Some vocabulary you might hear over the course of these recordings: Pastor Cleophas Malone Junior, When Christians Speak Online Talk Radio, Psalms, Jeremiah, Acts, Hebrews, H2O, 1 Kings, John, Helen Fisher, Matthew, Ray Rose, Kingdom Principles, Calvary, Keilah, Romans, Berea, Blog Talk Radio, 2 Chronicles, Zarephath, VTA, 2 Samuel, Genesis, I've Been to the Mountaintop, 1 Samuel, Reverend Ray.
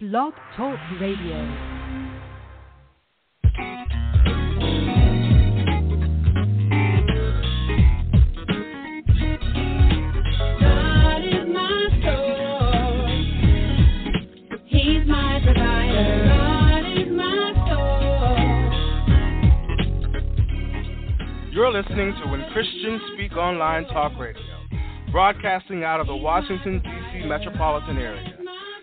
Blog Talk Radio. You're listening to When Christians Speak Online Talk Radio, broadcasting out of the Washington, D.C. metropolitan area.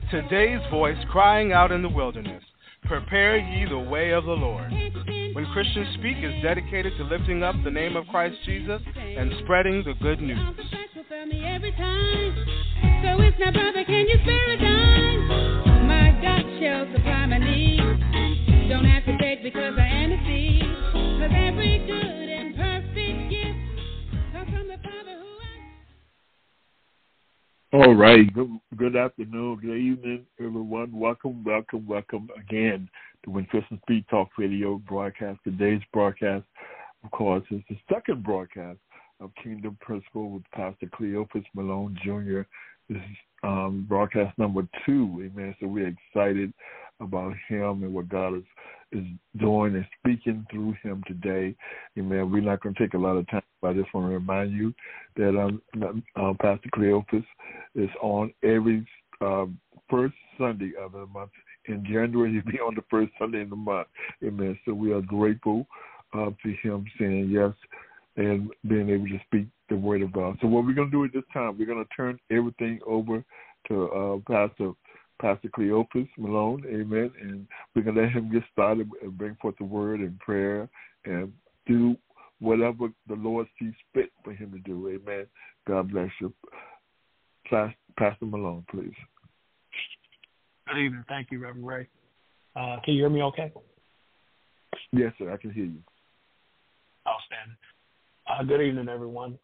Today's voice crying out in the wilderness, prepare ye the way of the Lord. When Christians Speak is dedicated to lifting up the name of Christ Jesus and spreading the good news. So it's my brother, can you spare a dime? My God shall supply my needs. Don't have to beg because I am a seed. Because every good all right. Good afternoon, good evening, everyone. Welcome again to When Christians Speak Talk Radio broadcast. Today's broadcast, of course, is the second broadcast of Kingdom Principles with Pastor Cleophas Malone Junior. This is broadcast number 2. Amen. So we're excited about him and what God is doing and speaking through him today. Amen. We're not going to take a lot of time, but I just want to remind you that Pastor Cleophas is on every first Sunday of the month. In January, he'll be on the first Sunday in the month. Amen. So we are grateful to him saying yes and being able to speak the word of God. So what we're going to do at this time, we're going to turn everything over to Pastor Cleophas Malone, amen, and we're going to let him get started and bring forth the word and prayer and do whatever the Lord sees fit for him to do, amen. God bless you. Pastor Malone, please. Good evening. Thank you, Reverend Ray. Can you hear me okay? Yes, sir, I can hear you. Outstanding. Good evening, everyone.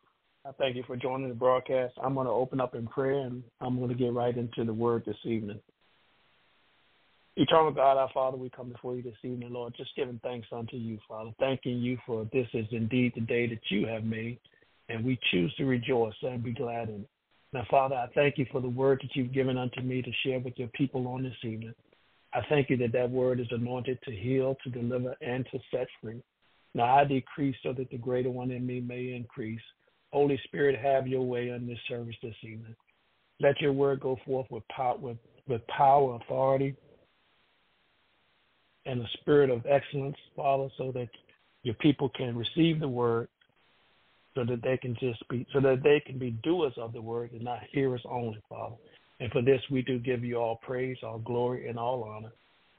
I thank you for joining the broadcast. I'm going to open up in prayer, and I'm going to get right into the word this evening. Eternal God, our Father, we come before you this evening, Lord, just giving thanks unto you, Father, thanking you for this is indeed the day that you have made, and we choose to rejoice and be glad in it. Now, Father, I thank you for the word that you've given unto me to share with your people on this evening. I thank you that that word is anointed to heal, to deliver, and to set free. Now, I decrease so that the greater one in me may increase. Holy Spirit, have your way on this service this evening. Let your word go forth with power, authority, and a spirit of excellence, Father, so that your people can receive the word, so that they can just be, so that they can be doers of the word and not hearers only, Father. And for this, we do give you all praise, all glory, and all honor.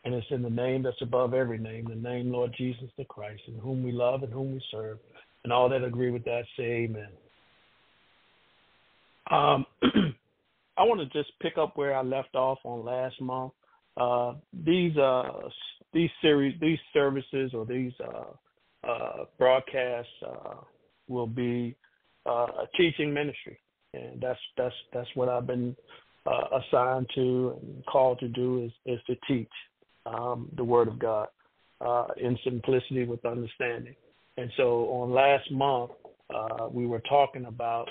And it's in the name that's above every name, the name Lord Jesus the Christ, in whom we love and whom we serve. And all that agree with that, say amen. I want to just pick up where I left off on last month. These services or these broadcasts will be a teaching ministry, and that's what I've been assigned to and called to do is to teach the Word of God in simplicity with understanding. And so on last month, we were talking about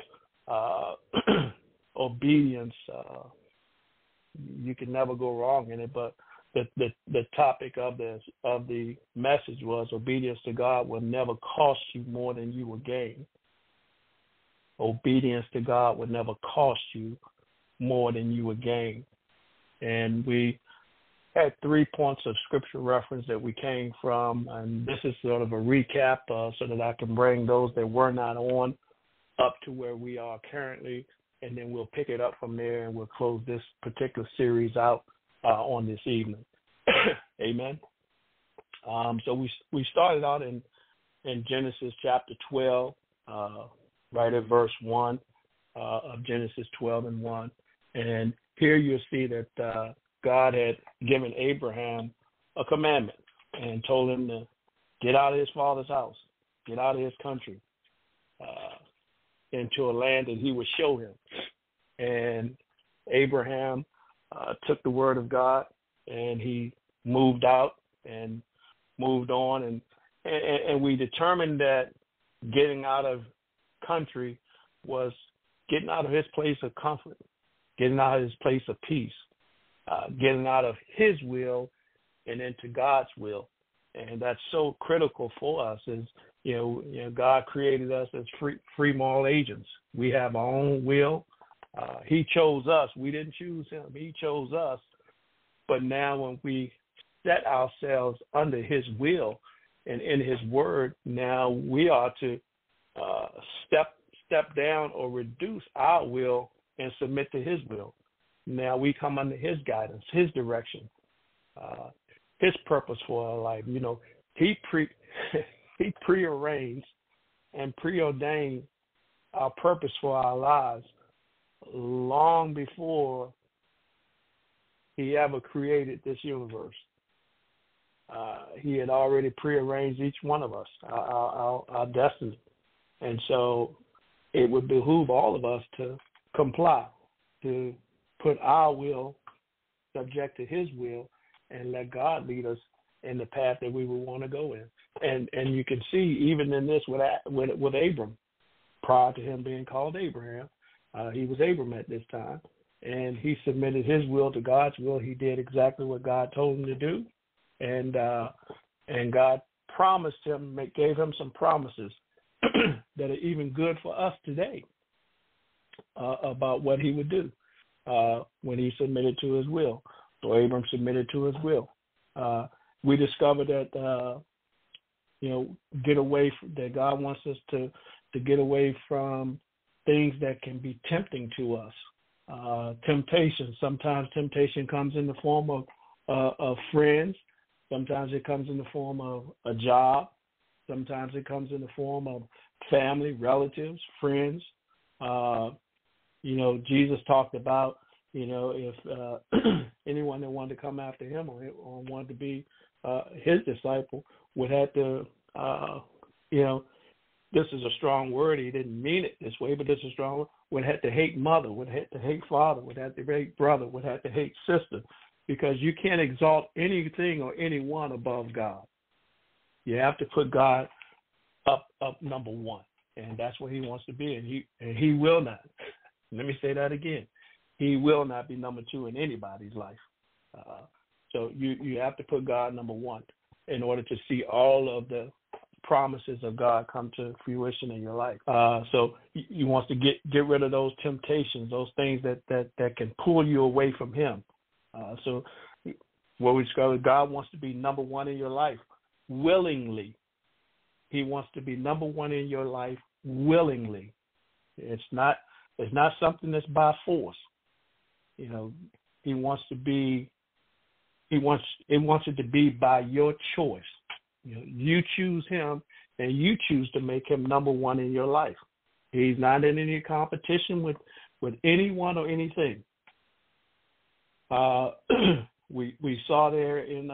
obedience. You can never go wrong in it, but the topic of the message was obedience to God will never cost you more than you will gain. Obedience to God will never cost you more than you will gain. And we had 3 points of scripture reference that we came from, and this is sort of a recap so that I can bring those that were not on up to where we are currently, and then we'll pick it up from there, and we'll close this particular series out on this evening. Amen. So we started out in Genesis chapter 12, right at verse 1 of Genesis 12 and 1. And here you'll see that God had given Abraham a commandment and told him to get out of his father's house, get out of his country, into a land that he would show him. And Abraham took the word of God, and he moved out and moved on. And we determined that getting out of country was getting out of his place of comfort, getting out of his place of peace, getting out of his will and into God's will. And that's so critical for us is, you know, God created us as free moral agents. We have our own will. He chose us. We didn't choose him. He chose us. But now when we set ourselves under his will and in his word, now we are to step down or reduce our will and submit to his will. Now we come under his guidance, his direction, his purpose for our life. You know, he prearranged and preordained our purpose for our lives long before he ever created this universe. He had already prearranged each one of us, our destiny. And so it would behoove all of us to comply, to put our will subject to his will, and let God lead us in the path that we would want to go in. And you can see even in this with Abram, prior to him being called Abraham, he was Abram at this time, and he submitted his will to God's will. He did exactly what God told him to do, and God promised him, gave him some promises that are even good for us today about what he would do when he submitted to his will. So Abram submitted to his will. We discovered that, get away from, that God wants us to get away from things that can be tempting to us. Temptation. Sometimes temptation comes in the form of friends. Sometimes it comes in the form of a job. Sometimes it comes in the form of family, relatives, friends. Jesus talked about, if anyone that wanted to come after him or wanted to be his disciple would have to, this is a strong word. He didn't mean it this way, but this is a strong word. Would have to hate mother, would have to hate father, would have to hate brother, would have to hate sister, because you can't exalt anything or anyone above God. You have to put God up number one, and that's what he wants to be, and he will not. Let me say that again. He will not be number two in anybody's life. So you have to put God number one in order to see all of the promises of God come to fruition in your life. So he wants to get rid of those temptations, those things that can pull you away from him. So what we discovered, God wants to be number one in your life willingly. He wants to be number one in your life willingly. It's not something that's by force. He wants to be. He wants it to be by your choice. You choose him, and you choose to make him number one in your life. He's not in any competition with anyone or anything. We saw there in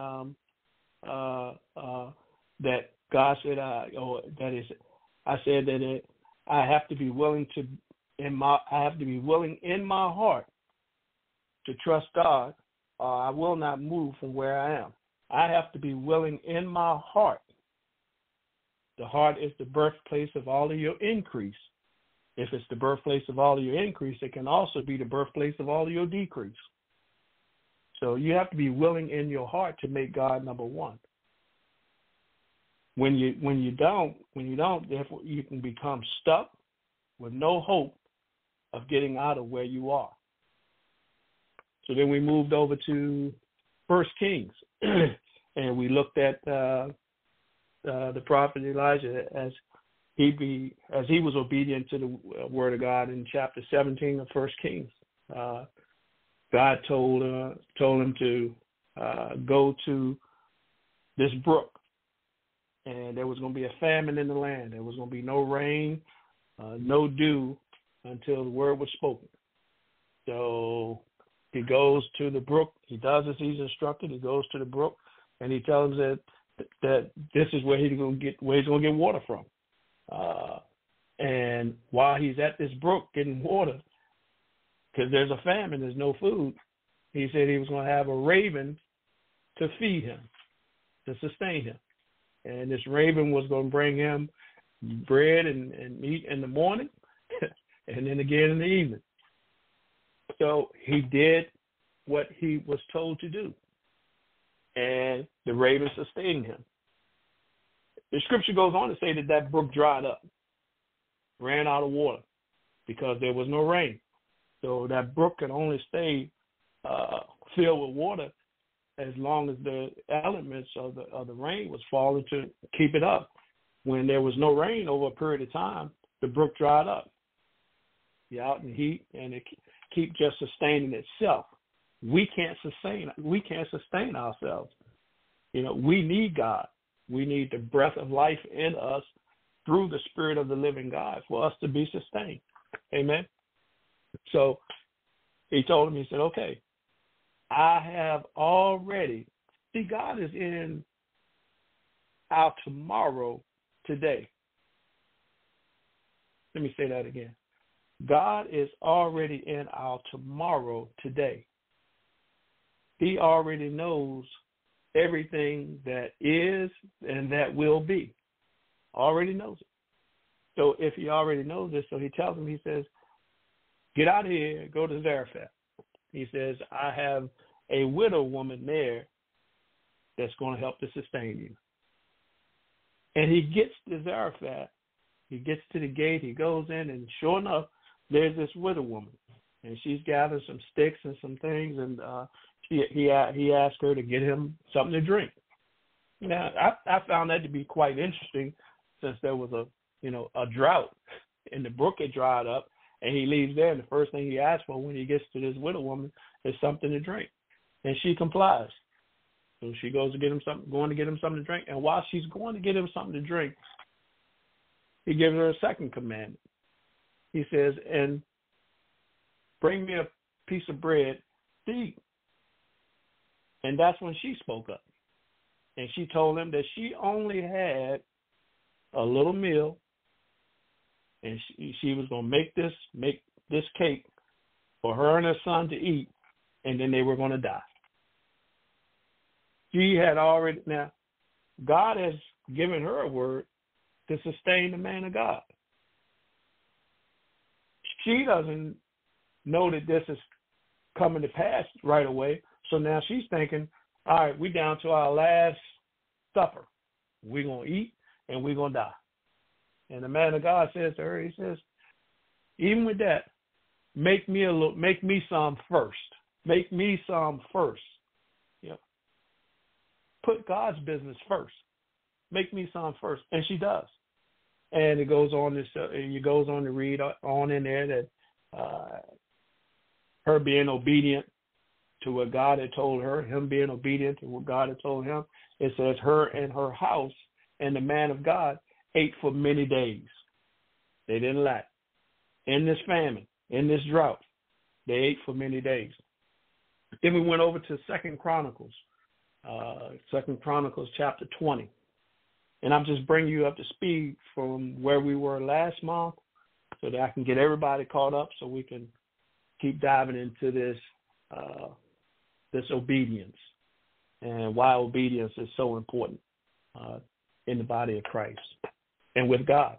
that God said, I have to be willing to. I have to be willing in my heart to trust God, or I will not move from where I am. I have to be willing in my heart. The heart is the birthplace of all of your increase. If it's the birthplace of all of your increase, it can also be the birthplace of all of your decrease. So you have to be willing in your heart to make God number one. When you don't, therefore you can become stuck with no hope of getting out of where you are. So then we moved over to 1 Kings, and we looked at the prophet Elijah as he was obedient to the word of God in chapter 17 of 1 Kings. God told him to go to this brook, and there was going to be a famine in the land. There was going to be no rain, no dew until the word was spoken. So he goes to the brook. He does as he's instructed. He goes to the brook, and he tells him that this is where he's going to get water from. And while he's at this brook getting water, because there's a famine, there's no food, he said he was going to have a raven to feed him, to sustain him. And this raven was going to bring him bread and meat in the morning and then again in the evening. So he did what he was told to do. And the raven sustained him. The scripture goes on to say that that brook dried up, ran out of water because there was no rain. So that brook can only stay filled with water as long as the elements of the rain was falling to keep it up. When there was no rain over a period of time, the brook dried up. You're out in heat, and it keep just sustaining itself. We can't sustain ourselves. You know, we need God. We need the breath of life in us through the Spirit of the living God for us to be sustained. Amen. So he told him, he said, okay, I have already. See, God is in our tomorrow today. Let me say that again. God is already in our tomorrow today. He already knows everything that is and that will be. Already knows it. So if he already knows this, so he tells him, he says, get out of here, go to Zarephath. He says, I have a widow woman there that's going to help to sustain you. And he gets to Zarephath. He gets to the gate. He goes in, and sure enough, there's this widow woman, and she's gathered some sticks and some things, and he asked her to get him something to drink. Now, I found that to be quite interesting, since there was a drought, and the brook had dried up, and he leaves there, and the first thing he asks for when he gets to this widow woman is something to drink, and she complies. So she goes to get him something, going to get him something to drink, and while she's going to get him something to drink, he gives her a second commandment. He says, and bring me a piece of bread to eat. And that's when she spoke up. And she told him that she only had a little meal, and she was going to make this cake for her and her son to eat, and then they were going to die. She had already, now, God has given her a word to sustain the man of God. She doesn't know that this is coming to pass right away. So now she's thinking, all right, we're down to our last supper. We're going to eat and we're going to die. And the man of God says to her, he says, even with that, make me some first. Make me some first. You know, put God's business first. Make me some first. And she does. And it goes on to read on in there that her being obedient to what God had told her, him being obedient to what God had told him, it says her and her house and the man of God ate for many days. They didn't lack. In this famine, in this drought, they ate for many days. Then we went over to 2 Chronicles chapter 20. And I'm just bringing you up to speed from where we were last month so that I can get everybody caught up so we can keep diving into this obedience and why obedience is so important in the body of Christ and with God.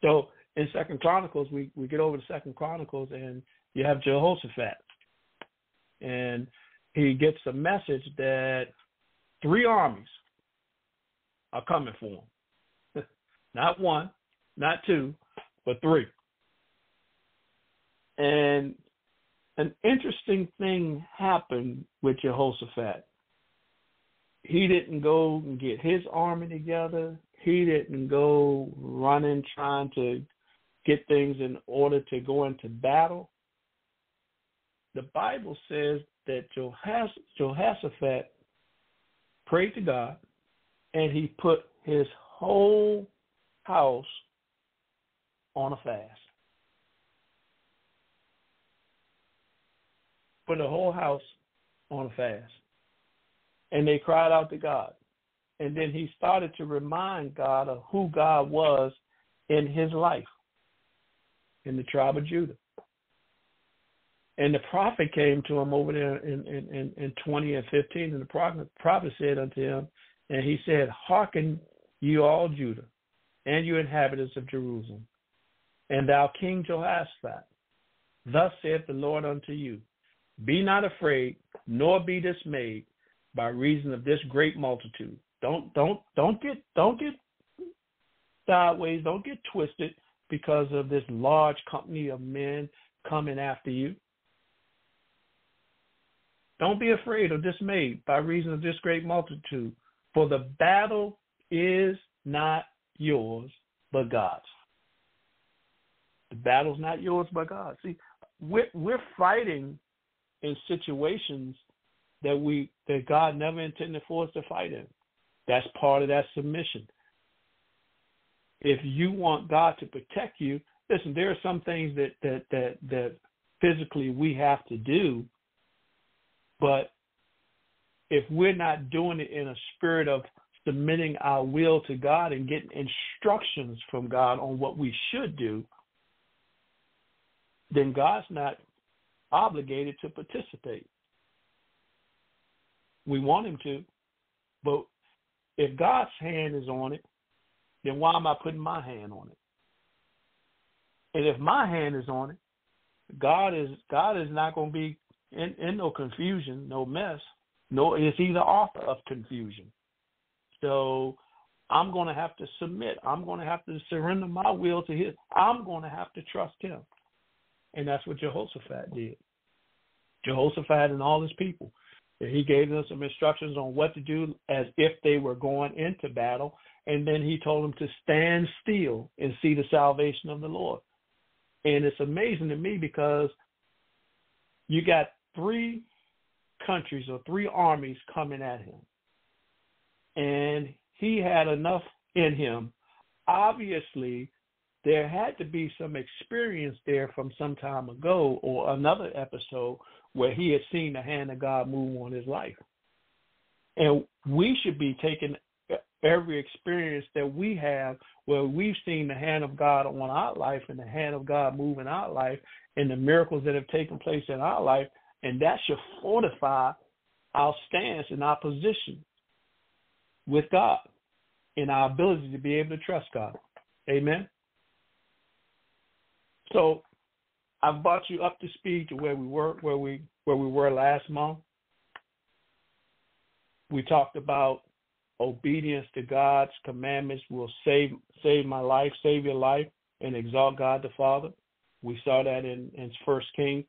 So in 2 Chronicles, we get over to 2 Chronicles, and you have Jehoshaphat. And he gets a message that three armies are coming for him. Not one, not two, but three. And an interesting thing happened with Jehoshaphat. He didn't go and get his army together. He didn't go running, trying to get things in order to go into battle. The Bible says that Jehoshaphat prayed to God, and he put his whole house on a fast. Put the whole house on a fast. And they cried out to God. And then he started to remind God of who God was in his life, in the tribe of Judah. And the prophet came to him over there in 20 and 15, and the prophet said unto him, and he said, hearken, you all Judah, and you inhabitants of Jerusalem, and thou King Jehoshaphat, thus saith the Lord unto you, Be not afraid, nor be dismayed by reason of this great multitude. Don't get sideways, don't get twisted because of this large company of men coming after you. Don't be afraid or dismayed by reason of this great multitude, for the battle is not yours, but God's. The battle's not yours, but God's. See, we're fighting in situations that God never intended for us to fight in. That's part of that submission. If you want God to protect you, listen, there are some things that physically we have to do, but if we're not doing it in a spirit of submitting our will to God and getting instructions from God on what we should do, then God's not obligated to participate. We want him to, but if God's hand is on it, then why am I putting my hand on it? And if my hand is on it, God is not going to be in no confusion, no mess, nor is he the author of confusion. So I'm going to have to submit. I'm going to have to surrender my will to his. I'm going to have to trust him. And that's what Jehoshaphat did. Jehoshaphat and all his people. He gave them some instructions on what to do as if they were going into battle. And then he told them to stand still and see the salvation of the Lord. And it's amazing to me because you got three countries or three armies coming at him. And he had enough in him. Obviously, there had to be some experience there from some time ago or another episode where he had seen the hand of God move on his life. And we should be taking every experience that we have where we've seen the hand of God on our life and the hand of God move in our life and the miracles that have taken place in our life, and that should fortify our stance and our position with God and our ability to be able to trust God. Amen? So I've brought you up to speed to where we were last month. We talked about obedience to God's commandments will save my life, save your life, and exalt God the Father. We saw that in 1 Kings.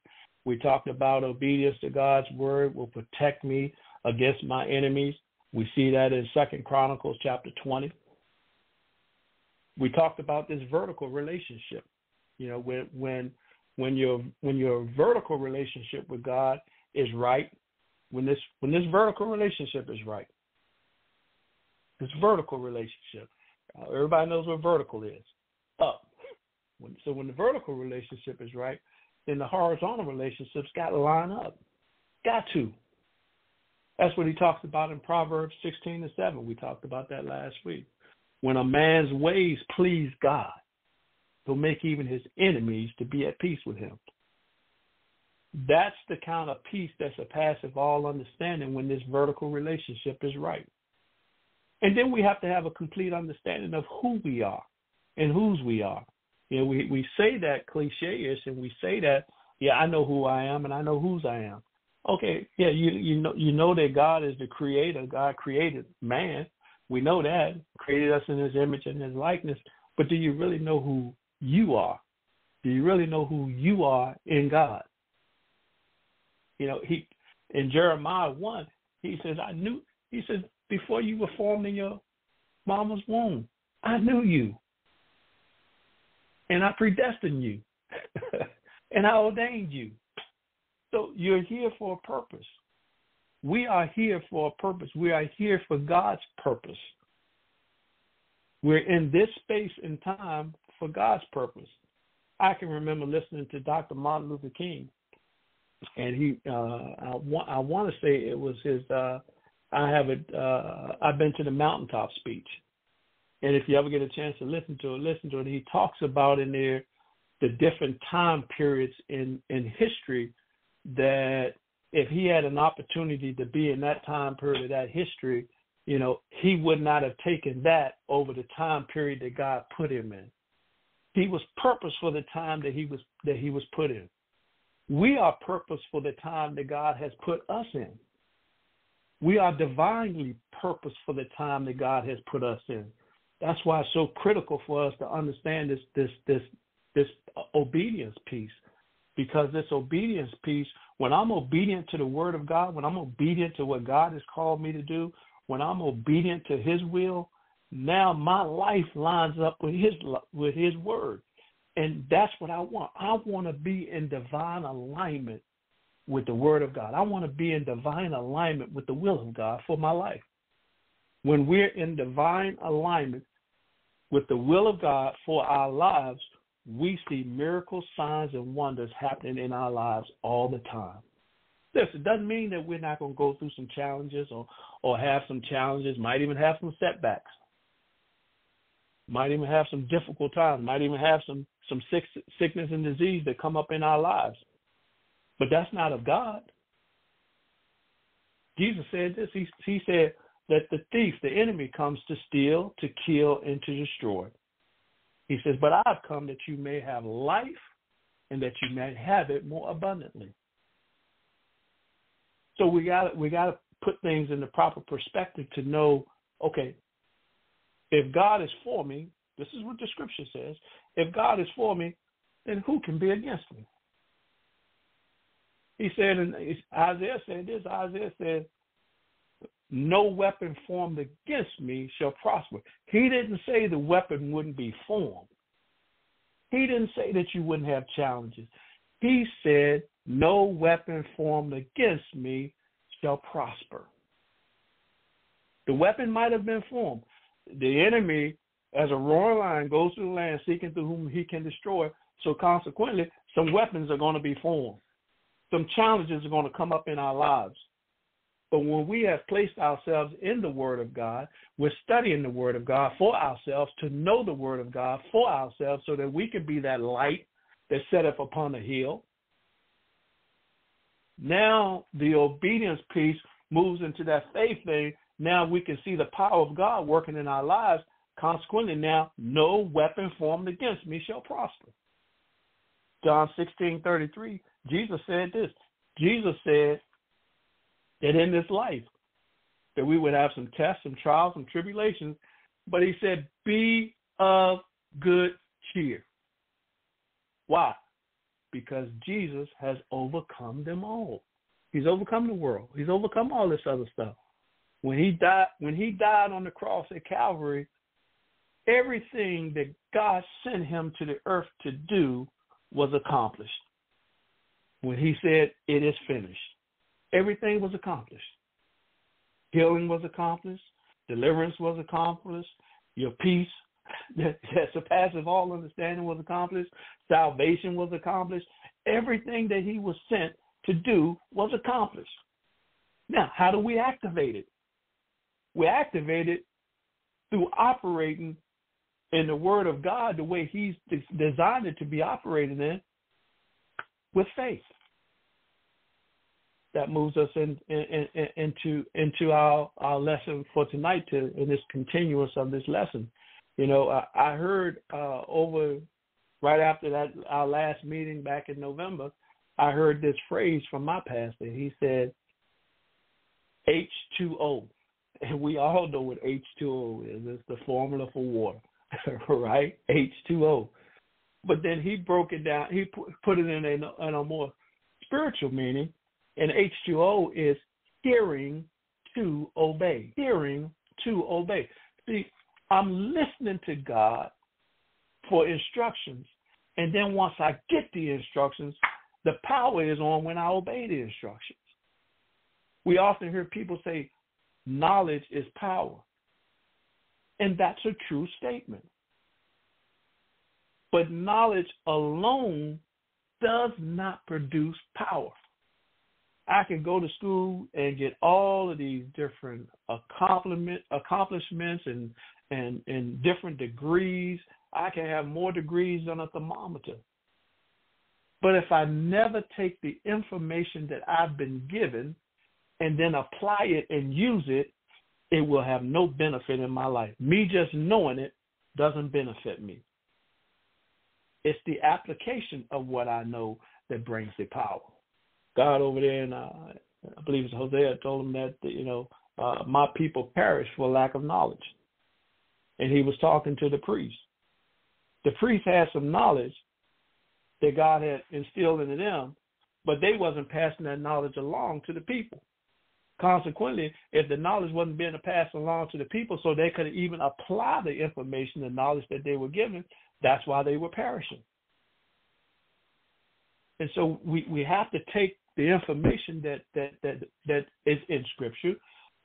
We talked about obedience to God's word will protect me against my enemies. We see that in 2 Chronicles chapter 20. We talked about this vertical relationship. You know, when your vertical relationship with God is right, when this vertical relationship is right, this vertical relationship, everybody knows what vertical is, up. So when the vertical relationship is right, then the horizontal relationships got to line up, got to. That's what he talks about in Proverbs 16:7. We talked about that last week. When a man's ways please God, he'll make even his enemies to be at peace with him. That's the kind of peace that surpasses all understanding when this vertical relationship is right. And then we have to have a complete understanding of who we are and whose we are. You know, we say that cliche-ish, and we say that, yeah, I know who I am and I know whose I am. Okay, yeah, you know that God is the creator. God created man. We know that. Created us in his image and his likeness. But do you really know who you are? Do you really know who you are in God? You know, he in Jeremiah 1, he says, before you were formed in your mama's womb, I knew you. And I predestined you. And I ordained you. So you're here for a purpose. We are here for a purpose. We are here for God's purpose. We're in this space and time for God's purpose. I can remember listening to Dr. Martin Luther King, and I want to say it was his I've Been to the Mountaintop speech. And if you ever get a chance to listen to it. He talks about in there the different time periods in history that if he had an opportunity to be in that time period of that history, you know, he would not have taken that over the time period that God put him in. He was purposed for the time that he was put in. We are purposed for the time that God has put us in. We are divinely purposed for the time that God has put us in. That's why it's so critical for us to understand this obedience piece, because this obedience piece, when I'm obedient to the word of God, when I'm obedient to what God has called me to do, when I'm obedient to his will, now my life lines up with his word. And that's what I want. I want to be in divine alignment with the word of God. I want to be in divine alignment with the will of God for my life. When we're in divine alignment with the will of God for our lives, we see miracles, signs, and wonders happening in our lives all the time. Listen, it doesn't mean that we're not going to go through some challenges or have some challenges, might even have some setbacks, might even have some difficult times, might even have some sickness and disease that come up in our lives. But that's not of God. Jesus said this. He said that the thief, the enemy, comes to steal, to kill, and to destroy. He says, but I've come that you may have life and that you may have it more abundantly. So we got to put things in the proper perspective to know, okay, if God is for me, this is what the scripture says, if God is for me, then who can be against me? He said, and Isaiah said this, Isaiah said, no weapon formed against me shall prosper. He didn't say the weapon wouldn't be formed. He didn't say that you wouldn't have challenges. He said, no weapon formed against me shall prosper. The weapon might have been formed. The enemy, as a roaring lion, goes through the land seeking to whom he can destroy. So consequently, some weapons are going to be formed. Some challenges are going to come up in our lives. But when we have placed ourselves in the Word of God, we're studying the Word of God for ourselves, to know the Word of God for ourselves, so that we can be that light that's set up upon a hill. Now the obedience piece moves into that faith thing. Now we can see the power of God working in our lives. Consequently, now no weapon formed against me shall prosper. John 16:33, Jesus said this. Jesus said that in this life that we would have some tests, some trials, some tribulations, but he said, be of good cheer. Why? Because Jesus has overcome them all. He's overcome the world. He's overcome all this other stuff. When he died on the cross at Calvary, everything that God sent him to the earth to do was accomplished. When he said, it is finished, everything was accomplished. Healing was accomplished. Deliverance was accomplished. Your peace that surpasses all understanding was accomplished. Salvation was accomplished. Everything that he was sent to do was accomplished. Now, how do we activate it? We activate it through operating in the Word of God the way he's designed it to be operated in, with faith. That moves us into our lesson for tonight, in this continuance of this lesson. You know, I heard over right after that our last meeting back in November, I heard this phrase from my pastor. He said, H2O. And we all know what H2O is. It's the formula for water, right? H2O. But then he broke it down. He put it in a more spiritual meaning. And H2O is hearing to obey. Hearing to obey. See, I'm listening to God for instructions, and then once I get the instructions, the power is on when I obey the instructions. We often hear people say, knowledge is power, and that's a true statement. But knowledge alone does not produce power. I can go to school and get all of these different accomplishments and different degrees. I can have more degrees than a thermometer. But if I never take the information that I've been given and then apply it and use it, it will have no benefit in my life. Me just knowing it doesn't benefit me. It's the application of what I know that brings the power. God over there, and I believe it's Hosea, told him that, my people perish for lack of knowledge. And he was talking to the priest. The priest had some knowledge that God had instilled into them, but they wasn't passing that knowledge along to the people. Consequently, if the knowledge wasn't being passed along to the people so they could even apply the information, the knowledge that they were given, that's why they were perishing. And so we have to take the information that is in Scripture,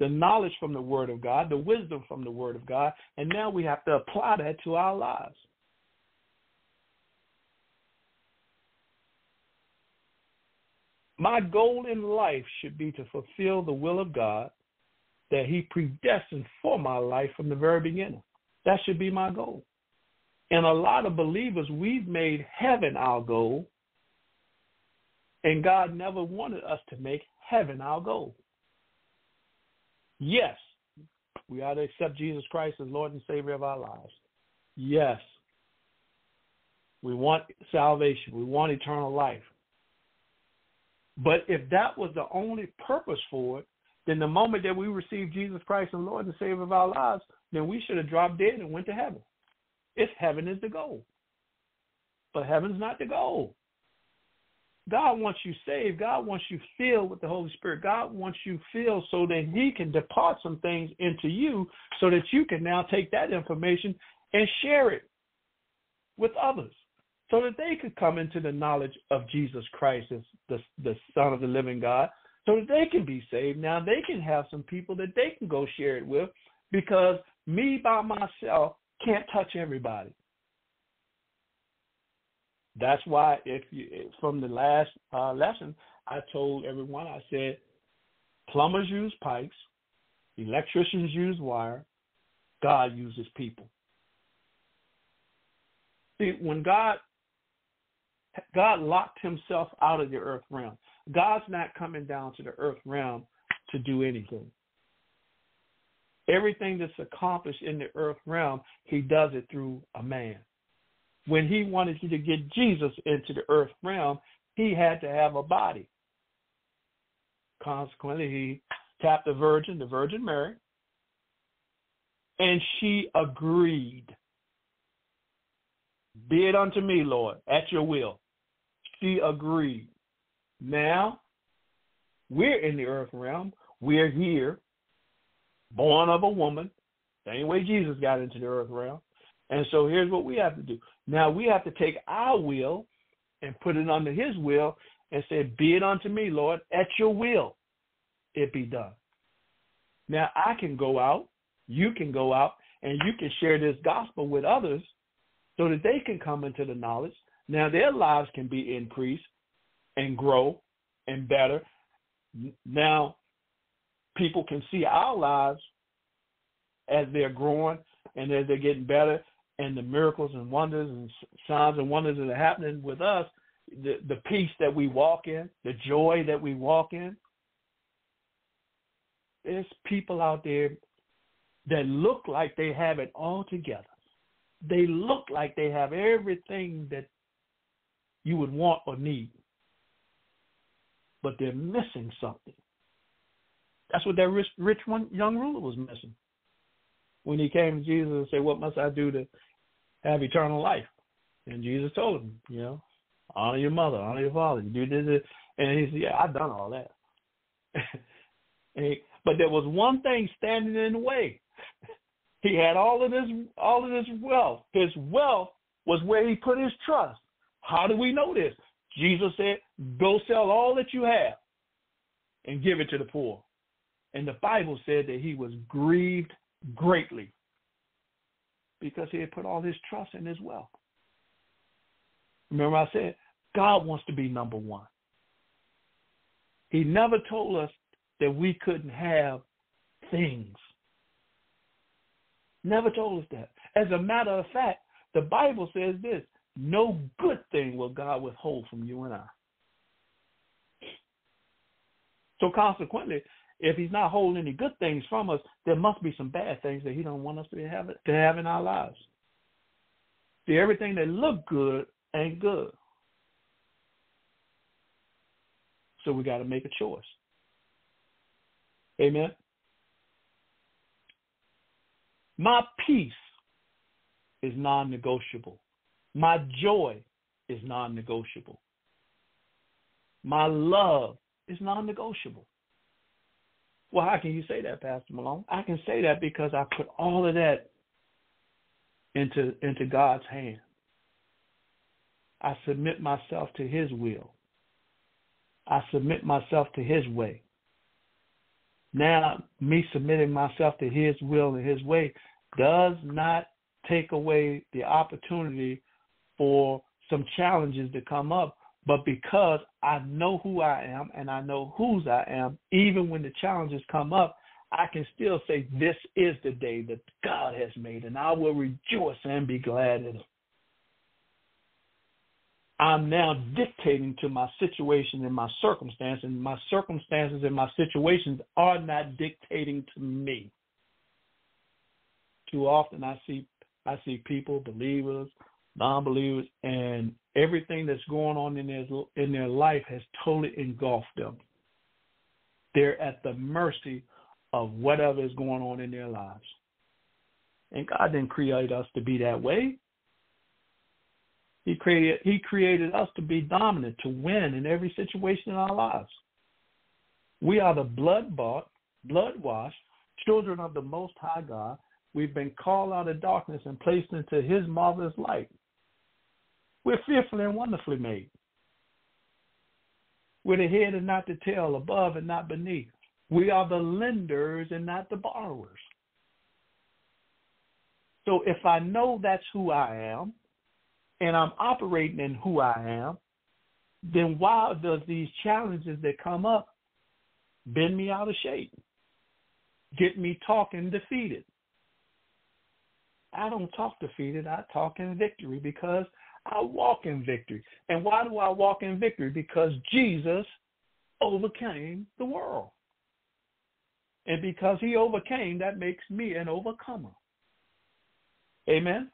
the knowledge from the Word of God, the wisdom from the Word of God, and now we have to apply that to our lives. My goal in life should be to fulfill the will of God that He predestined for my life from the very beginning. That should be my goal. And a lot of believers, we've made heaven our goal, and God never wanted us to make heaven our goal. Yes, we ought to accept Jesus Christ as Lord and Savior of our lives. Yes, we want salvation. We want eternal life. But if that was the only purpose for it, then the moment that we received Jesus Christ as Lord and Savior of our lives, then we should have dropped dead and went to heaven. If heaven is the goal. But heaven's not the goal. God wants you saved. God wants you filled with the Holy Spirit. God wants you filled so that He can depart some things into you so that you can now take that information and share it with others so that they could come into the knowledge of Jesus Christ as the Son of the living God so that they can be saved. Now they can have some people that they can go share it with, because me by myself can't touch everybody. That's why, from the last lesson, I told everyone, I said, plumbers use pipes, electricians use wire, God uses people. See, when God locked Himself out of the earth realm, God's not coming down to the earth realm to do anything. Everything that's accomplished in the earth realm, He does it through a man. When He wanted you to get Jesus into the earth realm, He had to have a body. Consequently, He tapped the Virgin Mary, and she agreed. Be it unto me, Lord, at your will. She agreed. Now, we're in the earth realm. We're here, born of a woman. Same way Jesus got into the earth realm. And so here's what we have to do. Now we have to take our will and put it under His will and say, be it unto me, Lord, at your will it be done. Now I can go out, you can go out, and you can share this gospel with others so that they can come into the knowledge. Now their lives can be increased and grow and better. Now people can see our lives as they're growing and as they're getting better, and the miracles and wonders and signs and wonders that are happening with us, the peace that we walk in, the joy that we walk in. There's people out there that look like they have it all together. They look like they have everything that you would want or need, but they're missing something. That's what that rich young ruler was missing. When he came to Jesus and said, what must I do to have eternal life? And Jesus told him, honor your mother, honor your father. You do this. And he said, yeah, I've done all that. But there was one thing standing in the way. He had all of this wealth. His wealth was where he put his trust. How do we know this? Jesus said, go sell all that you have and give it to the poor. And the Bible said that he was grieved greatly, because he had put all his trust in his wealth. Remember I said, God wants to be number one. He never told us that we couldn't have things. Never told us that. As a matter of fact, the Bible says this, no good thing will God withhold from you and I. So consequently, if He's not holding any good things from us, there must be some bad things that He don't want us to have in our lives. See, everything that look good ain't good. So we got to make a choice. Amen. My peace is non-negotiable. My joy is non-negotiable. My love is non-negotiable. Well, how can you say that, Pastor Malone? I can say that because I put all of that into God's hand. I submit myself to his will. I submit myself to his way. Now, me submitting myself to his will and his way does not take away the opportunity for some challenges to come up, but because I know who I am and I know whose I am, even when the challenges come up, I can still say, this is the day that God has made, and I will rejoice and be glad in it. I'm now dictating to my situation and my circumstance, and my circumstances and my situations are not dictating to me. Too often I see people, believers, non-believers, and everything that's going on in their life has totally engulfed them. They're at the mercy of whatever is going on in their lives. And God didn't create us to be that way. He created us to be dominant, to win in every situation in our lives. We are the blood-bought, blood-washed children of the Most High God. We've been called out of darkness and placed into his marvelous light. We're fearfully and wonderfully made. We're the head and not the tail, above and not beneath. We are the lenders and not the borrowers. So if I know that's who I am, and I'm operating in who I am, then why does these challenges that come up bend me out of shape, get me talking defeated? I don't talk defeated. I talk in victory because I walk in victory. And why do I walk in victory? Because Jesus overcame the world. And because he overcame, that makes me an overcomer. Amen?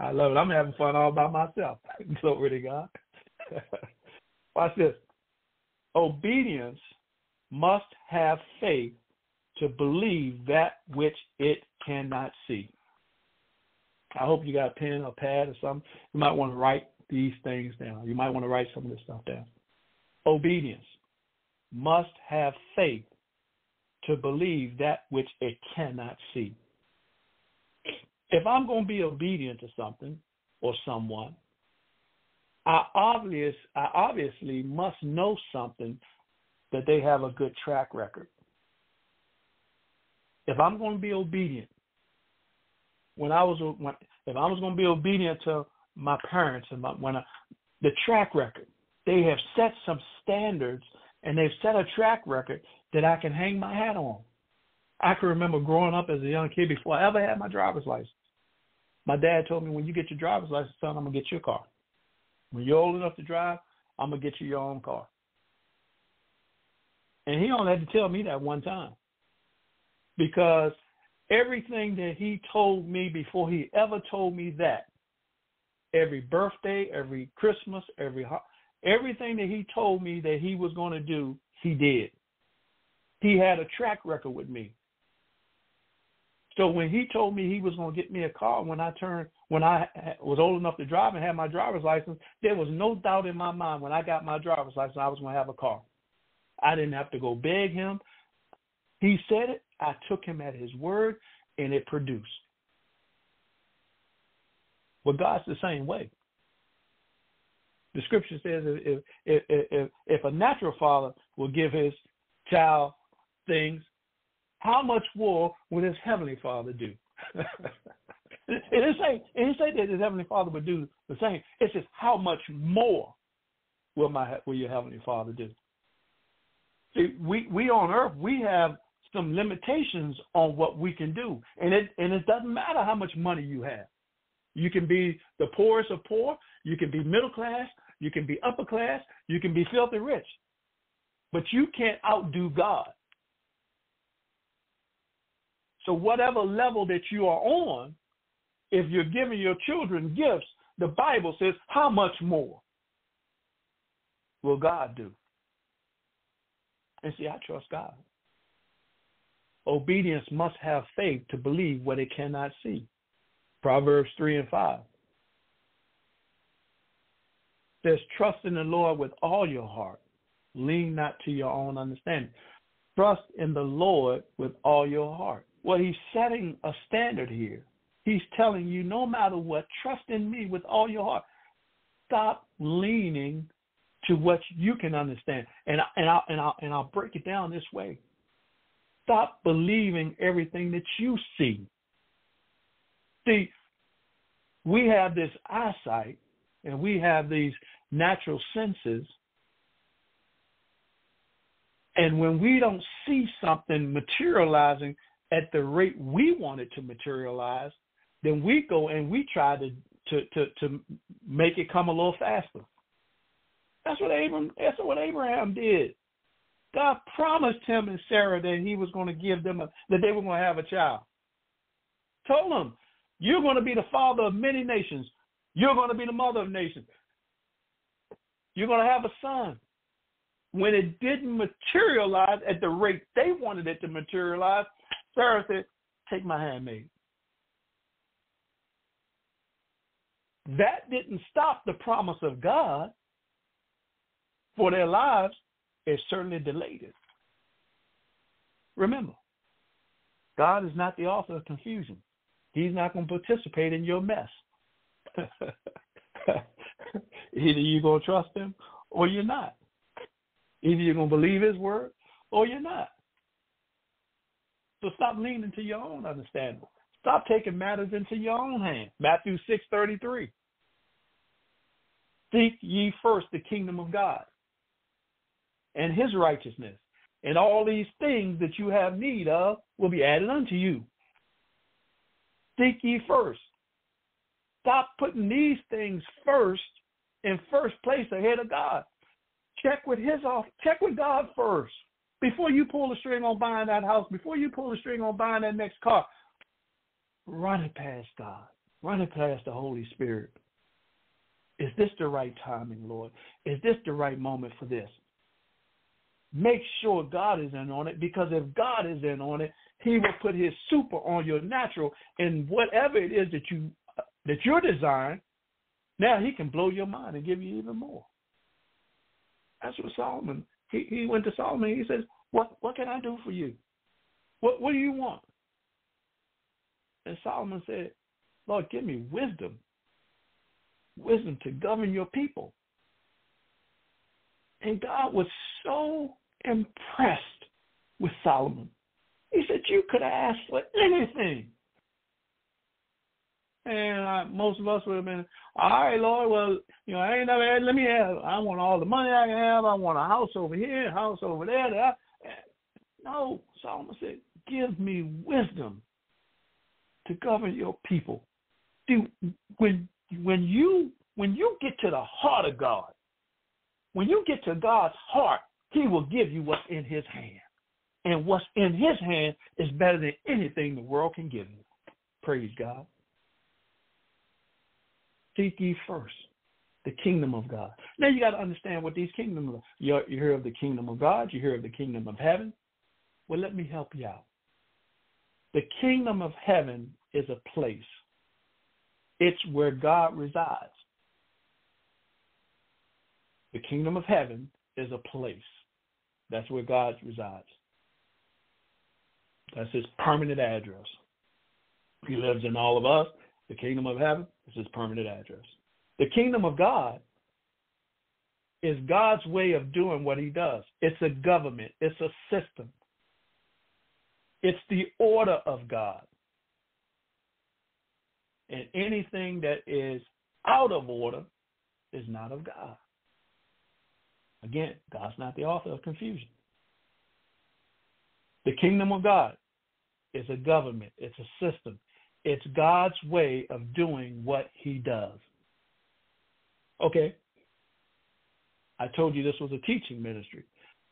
I love it. I'm having fun all by myself. Glory to God. Watch this. Obedience must have faith to believe that which it cannot see. I hope you got a pen or pad or something. You might want to write these things down. You might want to write some of this stuff down. Obedience must have faith to believe that which it cannot see. If I'm going to be obedient to something or someone, I obviously must know something that they have a good track record. If I'm going to be obedient, if I was going to be obedient to my parents and the track record, they have set some standards and they've set a track record that I can hang my hat on. I can remember growing up as a young kid before I ever had my driver's license. My dad told me, when you get your driver's license, son, I'm going to get you a car. When you're old enough to drive, I'm going to get you your own car. And he only had to tell me that one time, because everything that he told me before he ever told me that, every birthday, every Christmas, everything that he told me that he was going to do, he did. He had a track record with me. So when he told me he was going to get me a car when I was old enough to drive and had my driver's license, there was no doubt in my mind when I got my driver's license I was going to have a car. I didn't have to go beg him. He said it. I took him at his word, and it produced. Well, God's the same way. The scripture says if a natural father will give his child things, how much more would his heavenly father do? It didn't say that his heavenly father would do the same. It says, how much more will your heavenly father do? See, we on earth, we have some limitations on what we can do. And it doesn't matter how much money you have. You can be the poorest of poor. You can be middle class. You can be upper class. You can be filthy rich. But you can't outdo God. So whatever level that you are on, if you're giving your children gifts, the Bible says, how much more? will God do? And see, I trust God. Obedience must have faith to believe what it cannot see. Proverbs 3:5 says, trust in the Lord with all your heart. Lean not to your own understanding. Trust in the Lord with all your heart. Well, he's setting a standard here. He's telling you, no matter what, trust in me with all your heart. Stop leaning to what you can understand. And I'll break it down this way. Stop believing everything that you see. See, we have this eyesight and we have these natural senses. And when we don't see something materializing at the rate we want it to materialize, then we go and we try to make it come a little faster. That's what Abraham did. God promised him and Sarah that he was going to give them that they were going to have a child. Told them, you're going to be the father of many nations. You're going to be the mother of nations. You're going to have a son. When it didn't materialize at the rate they wanted it to materialize, Sarah said, take my handmaid. That didn't stop the promise of God for their lives. It certainly delayed it. Remember, God is not the author of confusion. He's not going to participate in your mess. Either you're going to trust him or you're not. Either you're going to believe his word or you're not. So stop leaning to your own understanding. Stop taking matters into your own hands. Matthew 6:33. Seek ye first the kingdom of God and his righteousness, and all these things that you have need of will be added unto you. Seek ye first. Stop putting these things first in first place ahead of God. Check with God first. Before you pull the string on buying that house, before you pull the string on buying that next car, run it past God. Run it past the Holy Spirit. Is this the right timing, Lord? Is this the right moment for this? Make sure God is in on it, because if God is in on it, he will put his super on your natural, and whatever it is that you're designed, now he can blow your mind and give you even more. That's what Solomon, he went to Solomon, he says, what can I do for you? What do you want? And Solomon said, Lord, give me wisdom. Wisdom to govern your people. And God was so impressed with Solomon. He said, you could have asked for anything. And most of us would have been, all right, Lord, well, I ain't never had, let me have, I want all the money I can have. I want a house over here, a house over there. No, Solomon said, give me wisdom to govern your people. Dude, when you get to the heart of God, when you get to God's heart, he will give you what's in his hand. And what's in his hand is better than anything the world can give you. Praise God. Seek ye first the kingdom of God. Now you got to understand what these kingdoms are. You hear of the kingdom of God. You hear of the kingdom of heaven. Well, let me help you out. The kingdom of heaven is a place. It's where God resides. The kingdom of heaven is a place. That's where God resides. That's his permanent address. He lives in all of us. The kingdom of heaven is his permanent address. The kingdom of God is God's way of doing what he does. It's a government. It's a system. It's the order of God. And anything that is out of order is not of God. Again, God's not the author of confusion. The kingdom of God is a government. It's a system. It's God's way of doing what he does. Okay. I told you this was a teaching ministry.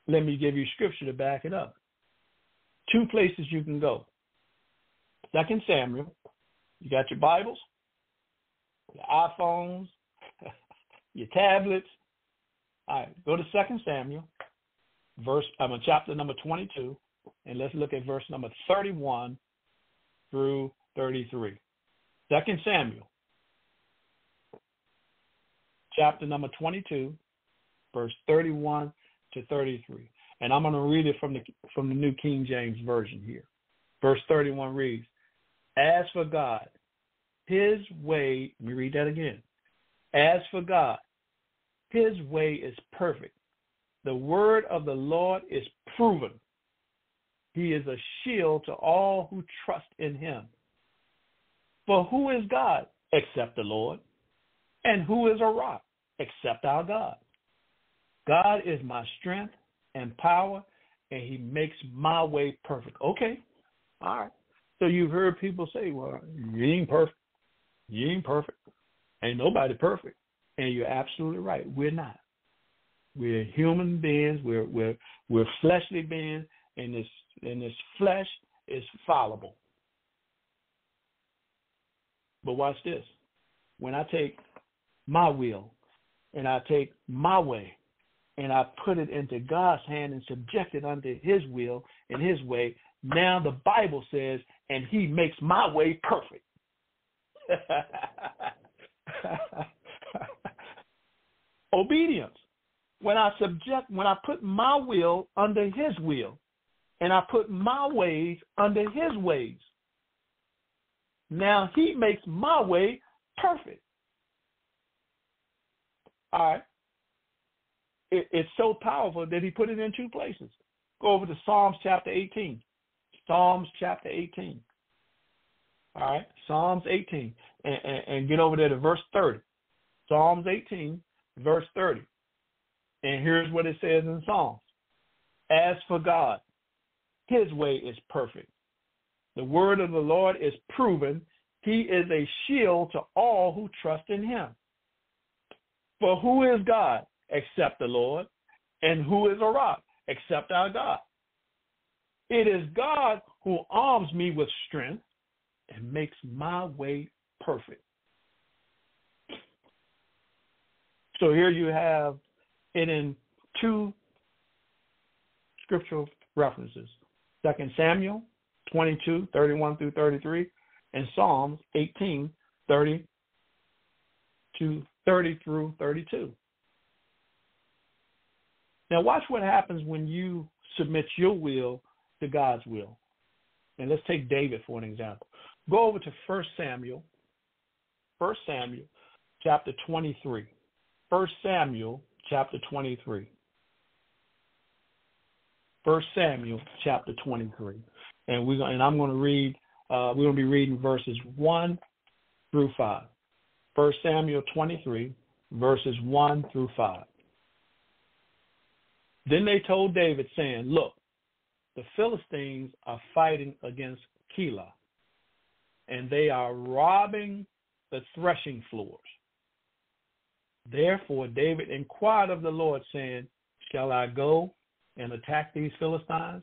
Let me give you scripture to back it up. Two places you can go. 2 Samuel. You got your Bibles, your iPhones, your tablets. All right, go to 2 Samuel, chapter number 22, and let's look at verse number 31 through 33. 2 Samuel, chapter number 22, verse 31 to 33. And I'm going to read it from the New King James Version here. Verse 31 reads, "As for God, his way," let me read that again. "As for God, his way is perfect. The word of the Lord is proven. He is a shield to all who trust in him. For who is God except the Lord? And who is a rock except our God? God is my strength and power, and he makes my way perfect." Okay. All right. So you've heard people say, well, you ain't perfect. You ain't perfect. Ain't nobody perfect. And you're absolutely right. We're not. We're human beings. We're fleshly beings, and this flesh is fallible. But watch this. When I take my will and I take my way and I put it into God's hand and subject it unto his will and his way, now the Bible says, and he makes my way perfect. Obedience. When I put my will under his will, and I put my ways under his ways, now he makes my way perfect. All right. It's so powerful that he put it in two places. Go over to Psalms chapter 18. Psalms chapter 18. All right, Psalms 18. And get over there to verse 30. Psalms 18, verse 30. And here's what it says in Psalms. "As for God, his way is perfect. The word of the Lord is proven. He is a shield to all who trust in him. For who is God except the Lord? And who is a rock except our God? It is God who arms me with strength and makes my way perfect." So here you have it in two scriptural references, 2 Samuel 22, 31 through 33, and Psalms 18, 30 through 32. Now watch what happens when you submit your will to God's will. And let's take David for an example. Go over to 1 Samuel chapter 23. 1 Samuel chapter 23. 1 Samuel chapter 23. And we're going to be reading verses 1 through 5. 1 Samuel 23, verses 1 through 5. "Then they told David, saying, Look, the Philistines are fighting against Keilah, and they are robbing the threshing floors. Therefore David inquired of the Lord, saying, Shall I go and attack these Philistines?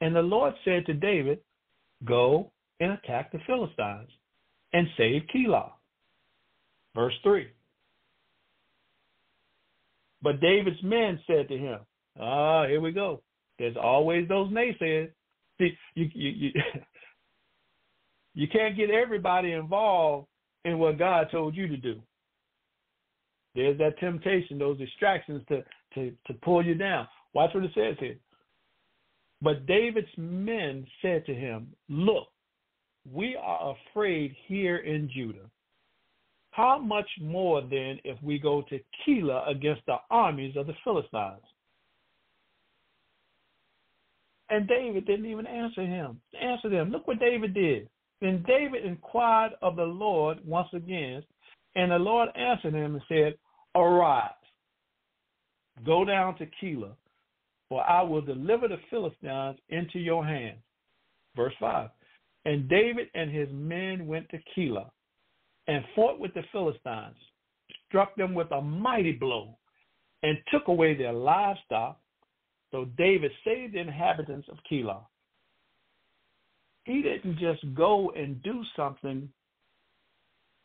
And the Lord said to David, Go and attack the Philistines and save Keilah." Verse 3. "But David's men said to him," here we go. There's always those naysayers. See, you can't get everybody involved in what God told you to do. There's that temptation, those distractions to pull you down. Watch what it says here. "But David's men said to him, Look, we are afraid here in Judah. How much more then if we go to Keilah against the armies of the Philistines?" And David didn't even answer them. Look what David did. "Then David inquired of the Lord once again, and the Lord answered him and said, Arise, go down to Keilah, for I will deliver the Philistines into your hands." Verse 5. "And David and his men went to Keilah and fought with the Philistines, struck them with a mighty blow, and took away their livestock. So David saved the inhabitants of Keilah." He didn't just go and do something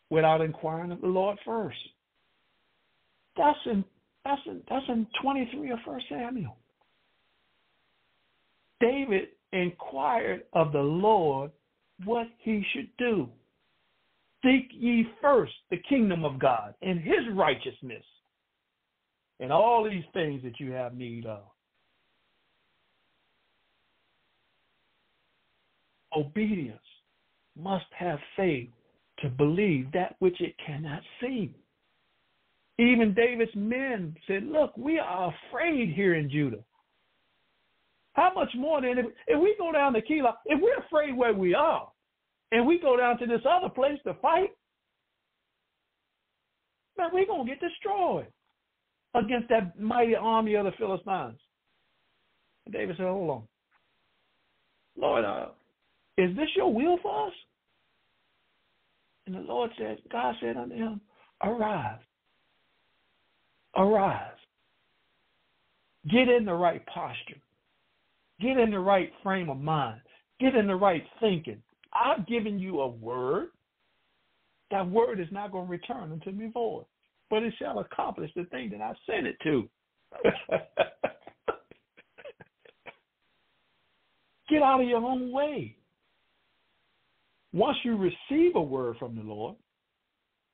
without inquiring of the Lord first. That's That's in 23 of 1 Samuel. David inquired of the Lord what he should do. Seek ye first the kingdom of God and his righteousness, and all these things that you have need of. Obedience must have faith to believe that which it cannot see. Even David's men said, look, we are afraid here in Judah. How much more than if we go down to Keilah, if we're afraid where we are, and we go down to this other place to fight, man, we're going to get destroyed against that mighty army of the Philistines. And David said, hold on. Lord, is this your will for us? And the Lord said, God said unto him, arise. Arise. Get in the right posture. Get in the right frame of mind. Get in the right thinking. I've given you a word. That word is not going to return unto me void, but it shall accomplish the thing that I sent it to. Get out of your own way. Once you receive a word from the Lord,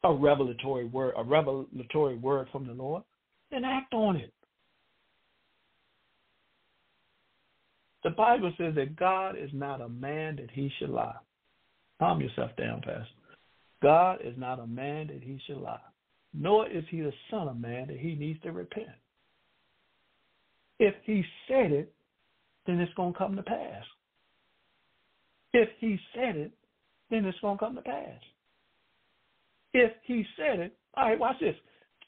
a revelatory word from the Lord, then act on it. The Bible says that God is not a man that he should lie. Calm yourself down, Pastor. God is not a man that he should lie, nor is he the son of man that he needs to repent. If he said it, then it's going to come to pass. If he said it, then it's going to come to pass. If he said it, all right, watch this.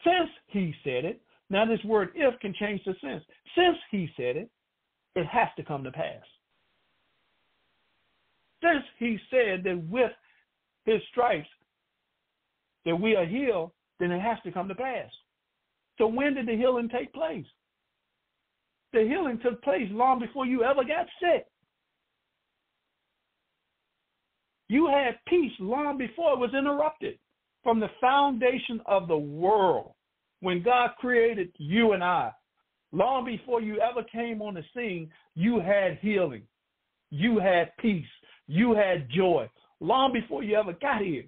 Since he said it, now this word if can change to since. Since he said it, it has to come to pass. Since he said that with his stripes that we are healed, then it has to come to pass. So when did the healing take place? The healing took place long before you ever got sick. You had peace long before it was interrupted. From the foundation of the world, when God created you and I, long before you ever came on the scene, you had healing. You had peace. You had joy. Long before you ever got here.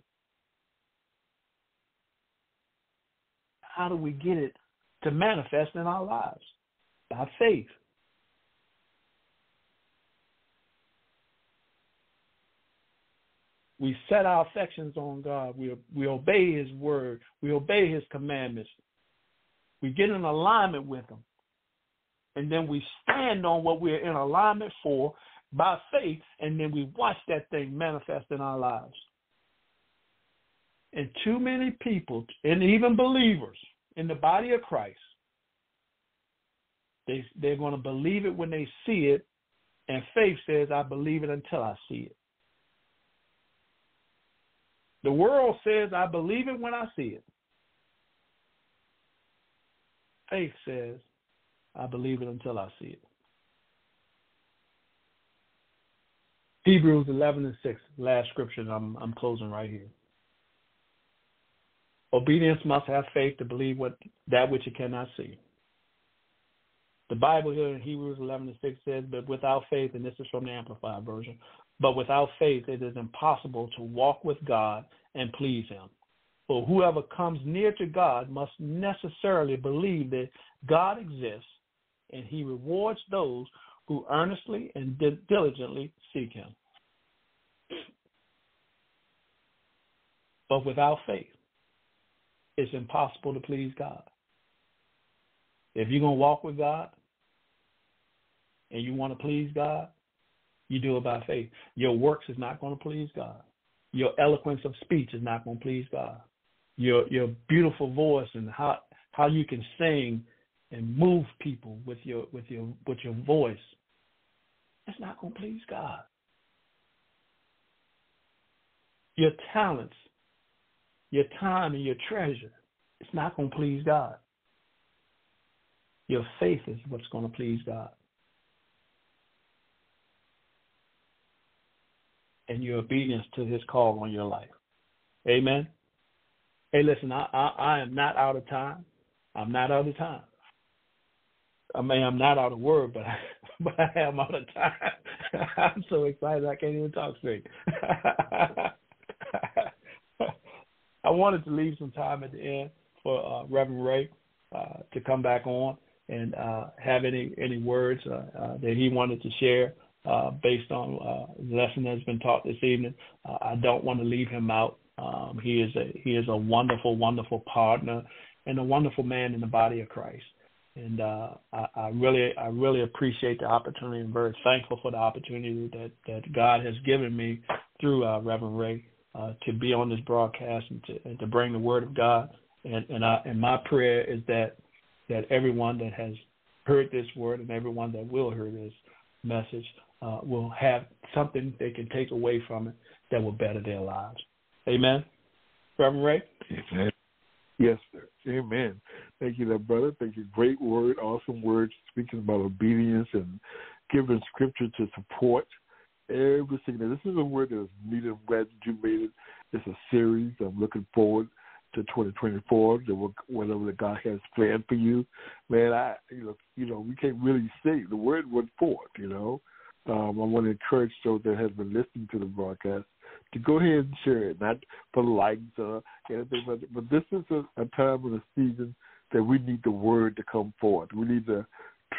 How do we get it to manifest in our lives? By faith. We set our affections on God. We obey his word. We obey his commandments. We get in alignment with him. And then we stand on what we're in alignment for by faith, and then we watch that thing manifest in our lives. And too many people, and even believers in the body of Christ, they're going to believe it when they see it, and faith says, I believe it until I see it. The world says, I believe it when I see it. Faith says, I believe it until I see it. Hebrews 11:6, last scripture, and I'm closing right here. Obedience must have faith to believe that which it cannot see. The Bible here in Hebrews 11:6 says, but without faith, and this is from the Amplified Version, but without faith it is impossible to walk with God and please him. For whoever comes near to God must necessarily believe that God exists, and he rewards those who earnestly and diligently seek him. But without faith, it's impossible to please God. If you're going to walk with God and you want to please God, you do it by faith. Your works is not going to please God. Your eloquence of speech is not going to please God. Your beautiful voice and how you can sing and move people with your voice, it's not going to please God. Your talents, your time, and your treasure, it's not going to please God. Your faith is what's going to please God. And your obedience to his call on your life. Amen. Hey, listen, I am not out of time. I'm not out of time. I mean, I'm not out of word, but I am out of time. I'm so excited I can't even talk straight. I wanted to leave some time at the end for Reverend Ray to come back on and have any words that he wanted to share based on the lesson that's been taught this evening. I don't want to leave him out. He is a wonderful, wonderful partner and a wonderful man in the body of Christ. And I really appreciate the opportunity and very thankful for the opportunity that God has given me through Reverend Ray to be on this broadcast and to bring the word of God. And my prayer is that everyone that has heard this word and everyone that will hear this message will have something they can take away from it that will better their lives. Amen. Reverend Ray? Amen. Yes, sir. Amen. Thank you, brother. Thank you. Great word, awesome words, speaking about obedience and giving scripture to support everything. Now, this is a word that is needed. I'm glad that you made it. It's a series. I'm looking forward to 2024, whatever that God has planned for you. Man, you know, we can't really say. The word went forth, you know. I want to encourage those that have been listening to the broadcast to go ahead and share it, not for likes or anything like that. But this is a time in the season that we need the word to come forth. We need the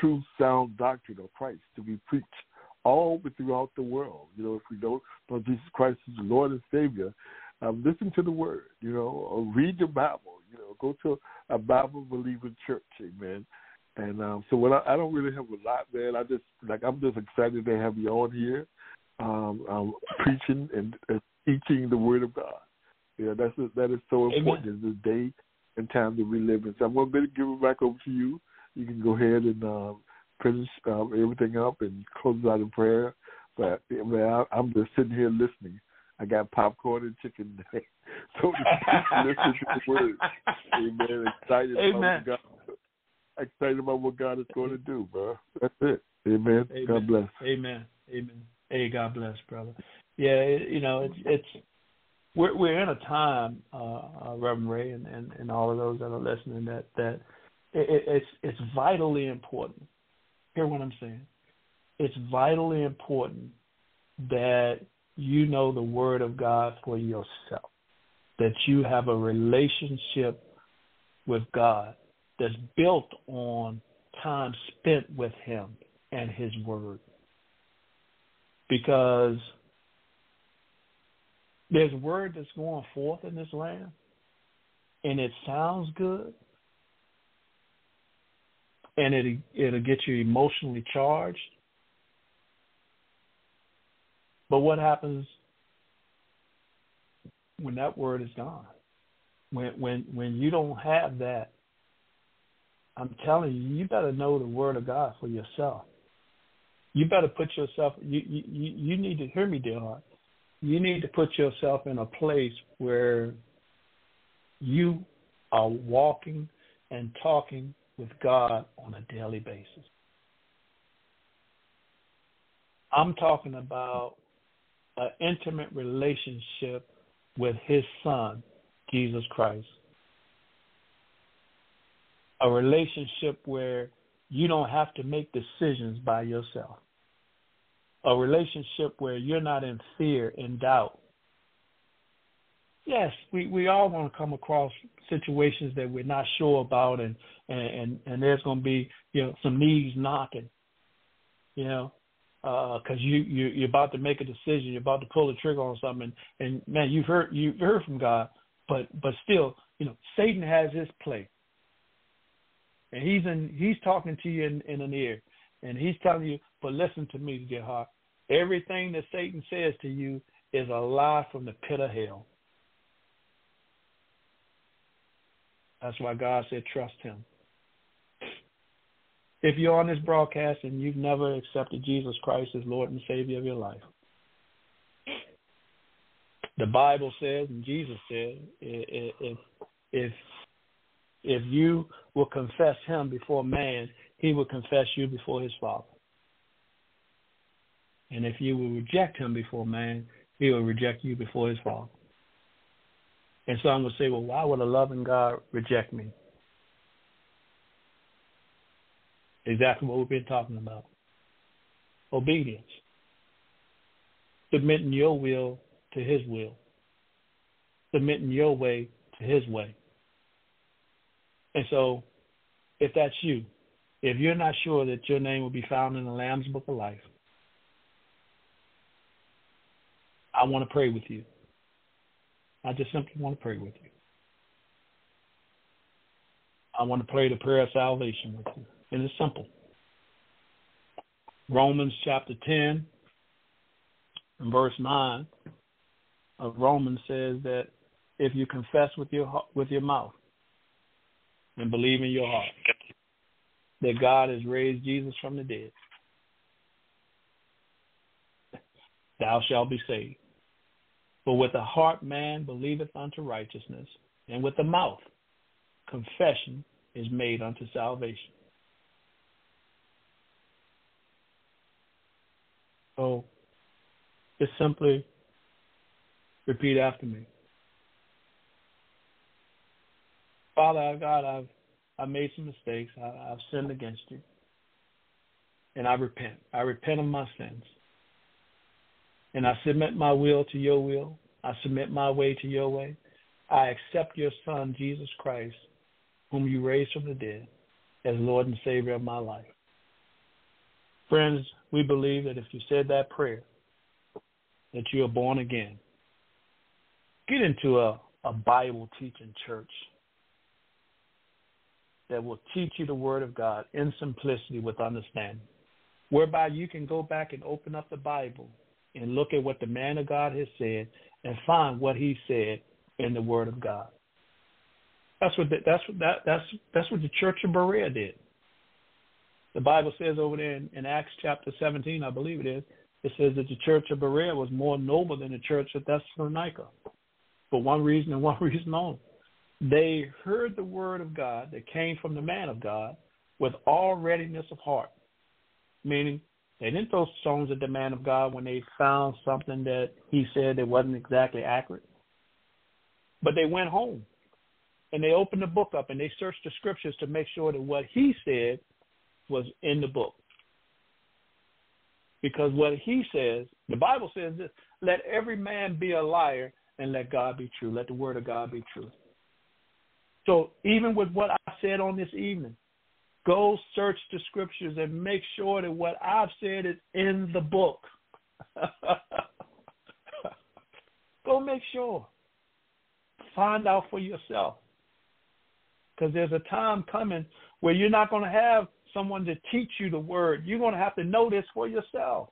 true sound doctrine of Christ to be preached all throughout the world. You know, if we don't know Jesus Christ is the Lord and Savior, listen to the word, you know, or read the Bible, you know, go to a Bible-believing church, amen. And so what I don't really have a lot, man. I'm just excited to have you on here. Preaching and teaching the Word of God. Yeah, that is so important in this day and time that we live in. So I'm going to give it back over to you. You can go ahead and finish everything up and close out in prayer. But man, I'm just sitting here listening. I got popcorn and chicken today. So listen to the Word. Amen. Excited about God. Excited about what God is going to do, bro. That's it. Amen. Amen. God bless. Amen. Amen. Hey, God bless, brother. Yeah, you know, we're in a time, Reverend Ray, and all of those that are listening, that it's vitally important. Hear what I'm saying? It's vitally important that you know the Word of God for yourself, that you have a relationship with God that's built on time spent with Him and His Word. Because there's word that's going forth in this land, and it sounds good, and it'll get you emotionally charged. But what happens when that word is gone? When you don't have that, I'm telling you, you better know the Word of God for yourself. You better put yourself, you need to hear me, dear heart. You need to put yourself in a place where you are walking and talking with God on a daily basis. I'm talking about an intimate relationship with His Son, Jesus Christ. A relationship where you don't have to make decisions by yourself. A relationship where you're not in fear and doubt. Yes, we all want to come across situations that we're not sure about, and there's going to be, you know, some knees knocking, you know, because you're about to make a decision, you're about to pull the trigger on something, and man, you've heard from God, but still, you know, Satan has his play. And he's talking to you in an ear, and he's telling you, but listen to me, dear heart. Everything that Satan says to you is a lie from the pit of hell. That's why God said, trust Him. If you're on this broadcast and you've never accepted Jesus Christ as Lord and Savior of your life, the Bible says, and Jesus said, if you will confess Him before man, He will confess you before His Father. And if you will reject Him before man, He will reject you before His Father. And some will say, well, why would a loving God reject me? exactly what we've been talking about. Obedience. Submitting your will to his will. Submitting your way to his way. And so, if that's you, if you're not sure that your name will be found in the Lamb's Book of Life, I want to pray with you. I just simply want to pray with you. I want to pray the prayer of salvation with you. And it's simple. Romans chapter 10 and verse 9 of Romans says that if you confess with your mouth and believe in your heart that God has raised Jesus from the dead, thou shalt be saved. For with the heart man believeth unto righteousness, and with the mouth confession is made unto salvation. So just simply repeat after me. Father, our God, I've made some mistakes. I've sinned against you. And I repent. I repent of my sins. And I submit my will to your will. I submit my way to your way. I accept your Son, Jesus Christ, whom you raised from the dead, as Lord and Savior of my life. Friends, we believe that if you said that prayer, that you are born again. Get into a Bible-teaching church that will teach you the Word of God in simplicity with understanding, whereby you can go back and open up the Bible and look at what the man of God has said and find what he said in the Word of God. That's what the Church of Berea did. The Bible says over there in Acts chapter 17, I believe it is, it says that the Church of Berea was more noble than the Church of Thessalonica for one reason and one reason only. They heard the Word of God that came from the man of God with all readiness of heart, meaning they didn't throw stones at the man of God when they found something that he said that wasn't exactly accurate. But they went home, and they opened the book up, and they searched the scriptures to make sure that what he said was in the book. Because what he says, the Bible says this, let every man be a liar and let God be true. Let the Word of God be true. So even with what I said on this evening, go search the scriptures and make sure that what I've said is in the book. Go make sure. Find out for yourself. Because there's a time coming where you're not going to have someone to teach you the Word. You're going to have to know this for yourself.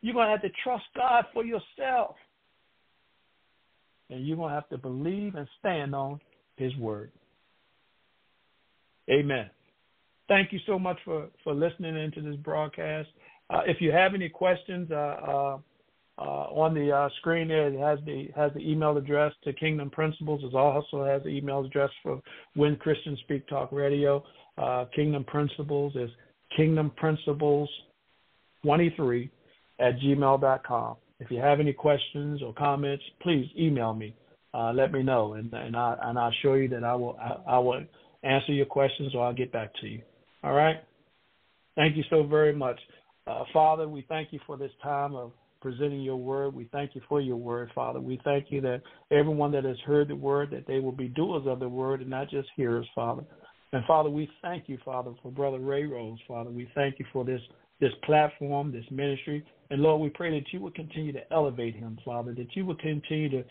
You're going to have to trust God for yourself. And you're going to have to believe and stand on his Word. Amen. Thank you so much for listening into this broadcast. If you have any questions on the screen there, it has the email address to Kingdom Principles. It also has the email address for When Christians Speak Talk Radio. Kingdom Principles is kingdomprinciples23 at gmail.com. If you have any questions or comments, please email me. Let me know, and I'll show you that I will answer your questions, or I'll get back to you. All right? Thank you so very much. Father, we thank you for this time of presenting your word. We thank you for your word, Father. We thank you that everyone that has heard the word, that they will be doers of the word and not just hearers, Father. And, Father, we thank you, Father, for Brother Ray Rose, Father. We thank you for this platform, this ministry. And, Lord, we pray that you would continue to elevate him, Father, that you would continue to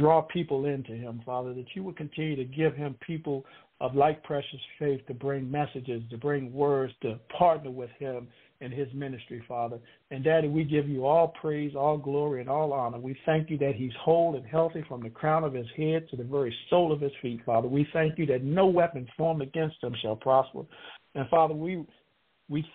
draw people into him, Father, that you would continue to give him people of like precious faith to bring messages, to bring words, to partner with him in his ministry, Father. And, Daddy, we give you all praise, all glory, and all honor. We thank you that he's whole and healthy from the crown of his head to the very sole of his feet, Father. We thank you that no weapon formed against him shall prosper. And, Father, we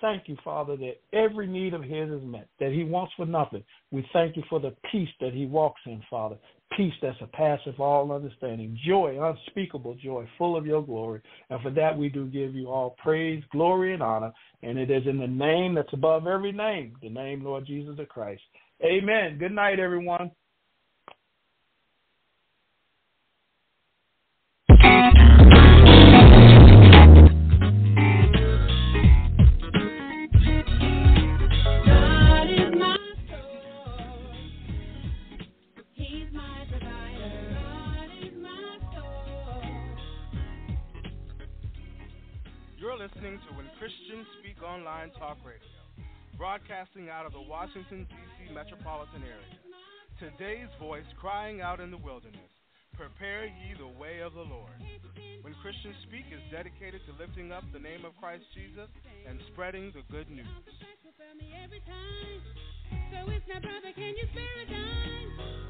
thank you, Father, that every need of his is met, that he wants for nothing. We thank you for the peace that he walks in, Father, peace that surpasses all understanding, joy, unspeakable joy, full of your glory. And for that we do give you all praise, glory, and honor. And it is in the name that's above every name, the name Lord Jesus Christ. Amen. Good night, everyone. listening to When Christians Speak Online Talk Radio, broadcasting out of the Washington, D.C. metropolitan area. Today's voice crying out in the wilderness, prepare ye the way of the Lord. When Christians Speak is dedicated to lifting up the name of Christ Jesus and spreading the good news. So it's my brother, can you spare a dime?